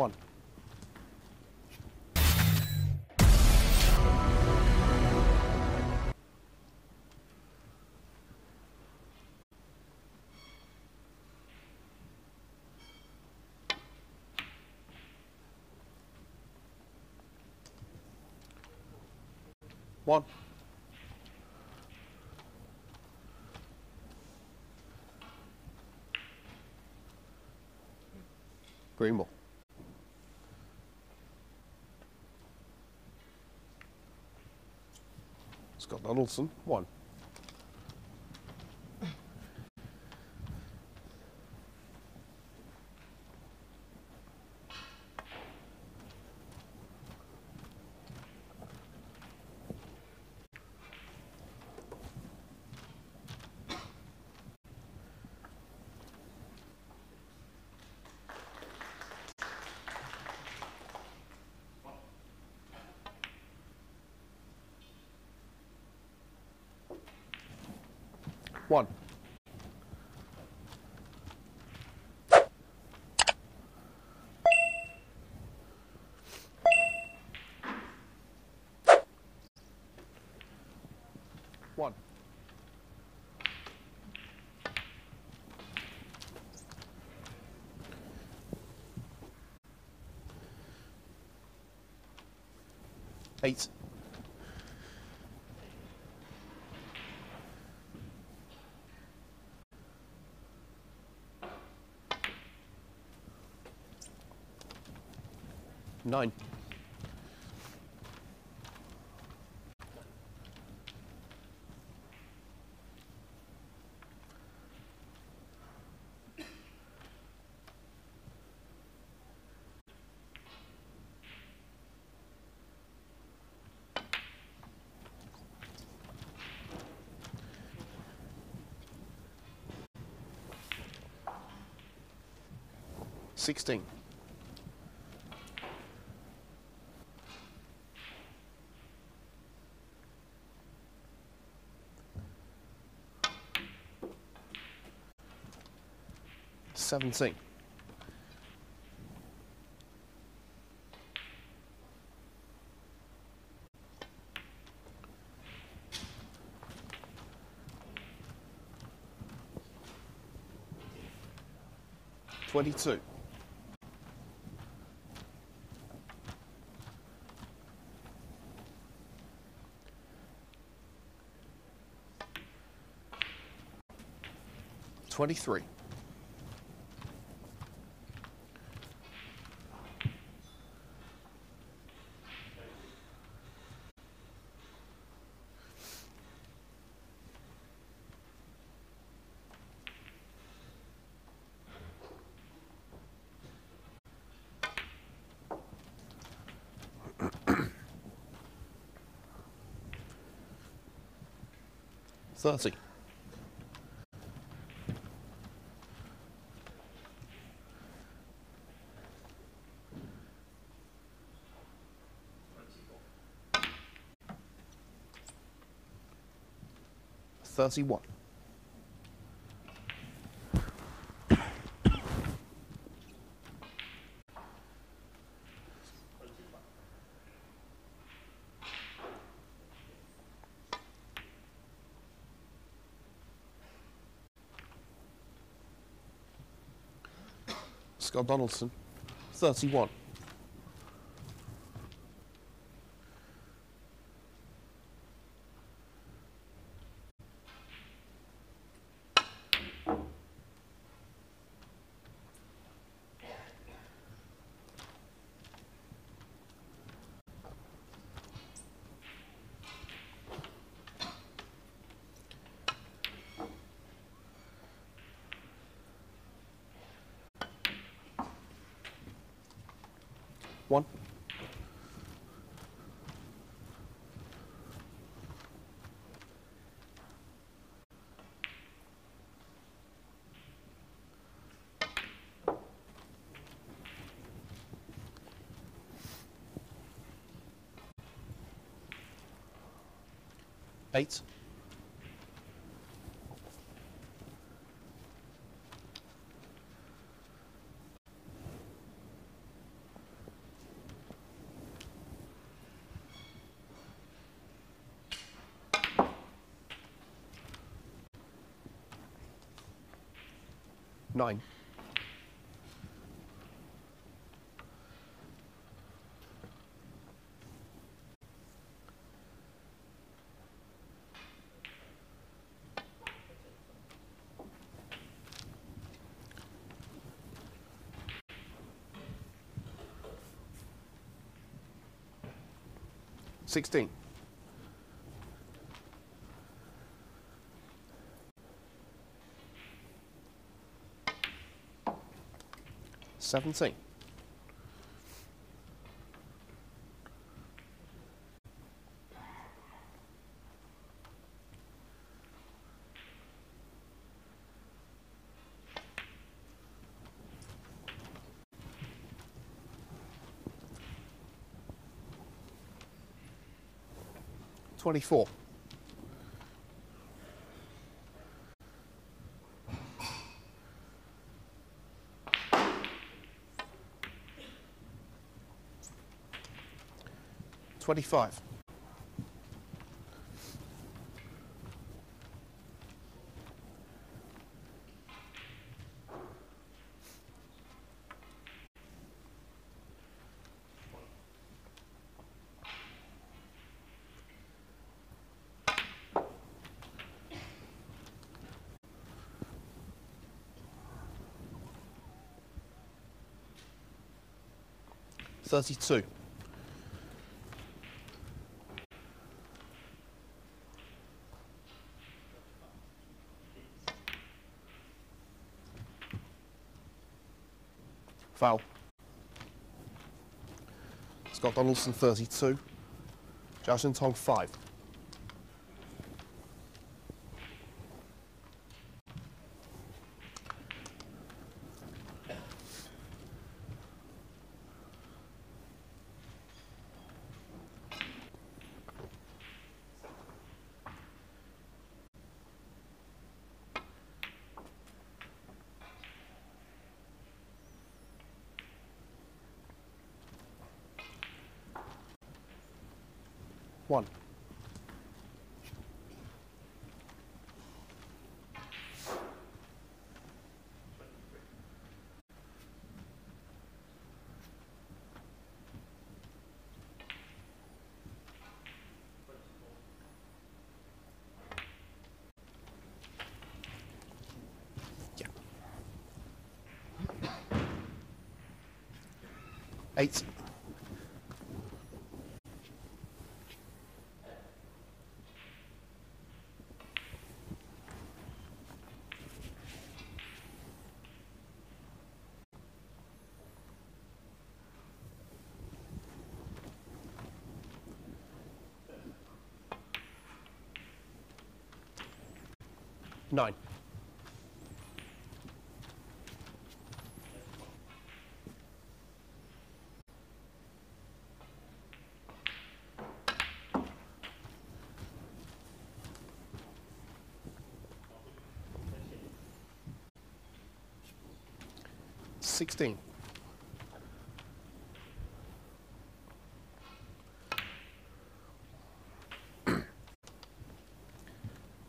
1. One. Green ball. Scott Donaldson, 1. One. One. Eight. 9. 16. 17. 22. 23. 30. 31. 31. 1. 8. 9. Sixteen. 17. 24. 25. 32. 32. Foul. Scott Donaldson, 32. Zhao Xintong, 5. 1. 8. 9. 16.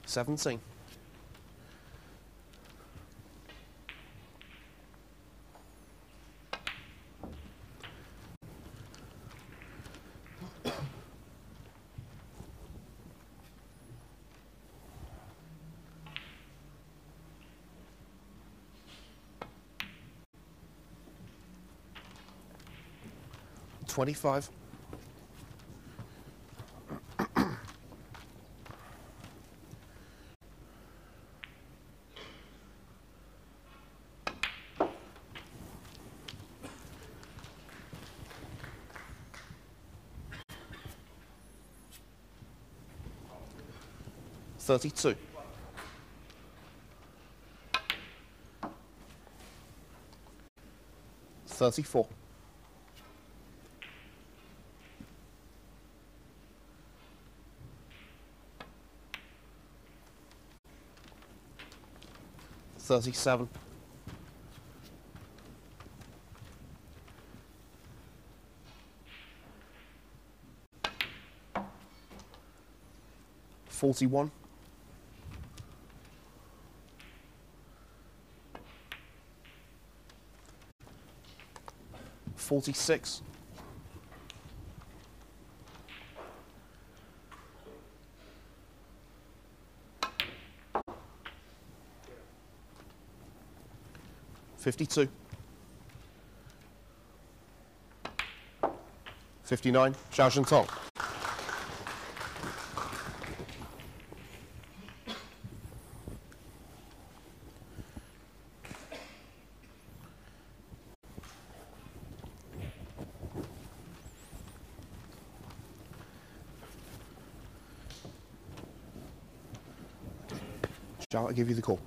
17. 25. 32. 34. 37. 41. 46. $52. 59, Zhao Xintong. Zhao, I give you the call.